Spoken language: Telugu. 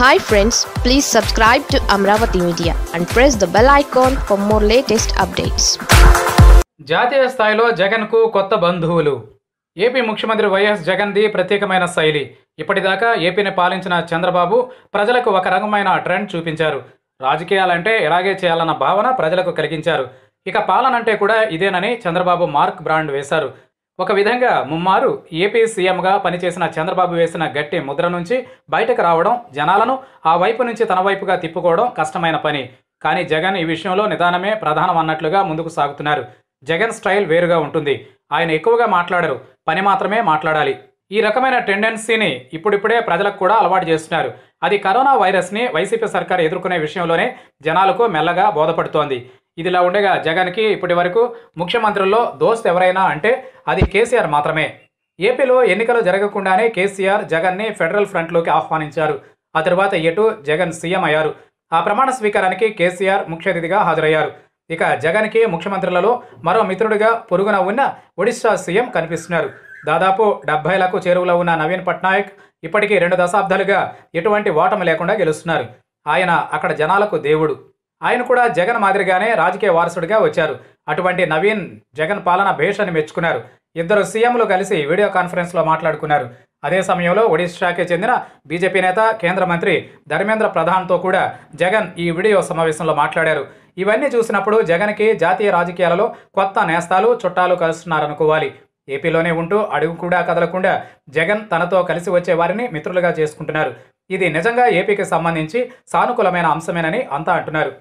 Hi friends, please subscribe to Amaravathi Media and press the bell icon for more latest updates. జాతీయ స్థాయిలో జగన్ కు కొత్త బంధువులు. ఏపీ ముఖ్యమంత్రి వైఎస్ జగన్ ది ప్రత్యేకమైన శైలి. ఇప్పటిదాకా ఏపీని పాలించిన చంద్రబాబు ప్రజలకు ఒక రకమైన ట్రెండ్ చూపించారు. రాజకీయాలంటే ఎలాగే చేయాలన్న భావన ప్రజలకు కలిగించారు. ఇక పాలన అంటే కూడా ఇదేనని చంద్రబాబు మార్క్ బ్రాండ్ వేశారు. ఒక విధంగా ముమ్మారు ఏపీ సీఎంగా పనిచేసిన చంద్రబాబు వేసిన గట్టి ముద్ర నుంచి బయటకు రావడం, జనాలను ఆ వైపు నుంచి తన వైపుగా తిప్పుకోవడం కష్టమైన పని. కానీ జగన్ ఈ విషయంలో నిదానమే ప్రధానం అన్నట్లుగా ముందుకు సాగుతున్నారు. జగన్ స్టైల్ వేరుగా ఉంటుంది. ఆయన ఎక్కువగా మాట్లాడరు, పని మాత్రమే మాట్లాడాలి. ఈ రకమైన టెండెన్సీని ఇప్పుడిప్పుడే ప్రజలకు కూడా అలవాటు చేస్తున్నారు. అది కరోనా వైరస్ని వైసీపీ సర్కార్ ఎదుర్కొనే విషయంలోనే జనాలకు మెల్లగా బోధపడుతోంది. ఇదిలా ఉండగా జగన్కి ఇప్పటి వరకు ముఖ్యమంత్రుల్లో దోస్త్ ఎవరైనా అంటే అది కేసీఆర్ మాత్రమే. ఏపీలో ఎన్నికలు జరగకుండానే కేసీఆర్ జగన్ని ఫెడరల్ ఫ్రంట్లోకి ఆహ్వానించారు. ఆ తర్వాత ఎటు జగన్ సీఎం అయ్యారు. ఆ ప్రమాణ స్వీకారానికి కేసీఆర్ ముఖ్య అతిథిగా హాజరయ్యారు. ఇక జగన్కి ముఖ్యమంత్రులలో మరో మిత్రుడిగా పొరుగున ఉన్న ఒడిశా సీఎం కనిపిస్తున్నారు. దాదాపు 70లకు చేరువలో ఉన్న నవీన్ పట్నాయక్ ఇప్పటికీ 2 దశాబ్దాలుగా ఎటువంటి ఓటమి లేకుండా గెలుస్తున్నారు. ఆయన అక్కడ జనాలకు దేవుడు. ఆయన కూడా జగన్ మాదిరిగానే రాజకీయ వారసుడిగా వచ్చారు. అటువంటి నవీన్ జగన్ పాలన భేష్ అని మెచ్చుకున్నారు. ఇద్దరు సీఎంలు కలిసి వీడియో కాన్ఫరెన్స్లో మాట్లాడుకున్నారు. అదే సమయంలో ఒడిశాకి చెందిన బీజేపీ నేత కేంద్ర మంత్రి ధర్మేంద్ర ప్రధాన్తో కూడా జగన్ ఈ వీడియో సమావేశంలో మాట్లాడారు. ఇవన్నీ చూసినప్పుడు జగన్కి జాతీయ రాజకీయాలలో కొత్త నేస్తాలు, చుట్టాలు కలుస్తున్నారనుకోవాలి. ఏపీలోనే ఉంటూ అడుగు కూడా కదలకుండా జగన్ తనతో కలిసి వచ్చే వారిని మిత్రులుగా చేసుకుంటున్నారు. ఇది నిజంగా ఏపీకి సంబంధించి సానుకూలమైన అంశమేనని అంతా అంటున్నారు.